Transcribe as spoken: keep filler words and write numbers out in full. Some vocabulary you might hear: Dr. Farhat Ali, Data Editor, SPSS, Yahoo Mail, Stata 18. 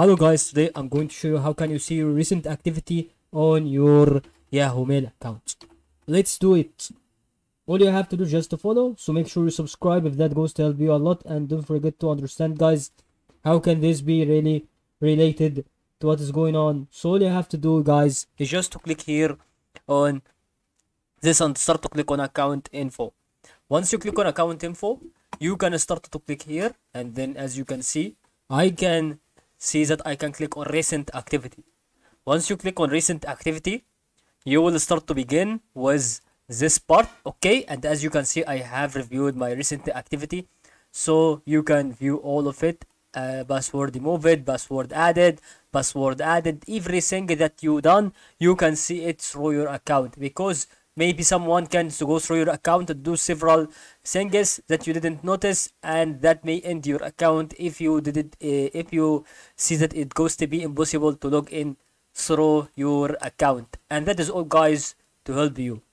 Hello guys, today I'm going to show you how can you see your recent activity on your Yahoo Mail account. Let's do it. All you have to do is just to follow, so make sure you subscribe if that goes to help you a lot, and don't forget to understand guys how can this be really related to what is going on. So all you have to do guys is just to click here on this and start to click on account info. Once you click on account info, you can start to click here, and then as you can see, I can see that I can click on recent activity. Once you click on recent activity, you will start to begin with this part, okay? And as you can see, I have reviewed my recent activity, so you can view all of it. Uh, password removed, password added, password added, everything that you done, you can see it through your account, because maybe someone can go through your account and do several things that you didn't notice, and that may end your account if you did it, uh, if you see that it goes to be impossible to log in through your account. And that is all guys to help you.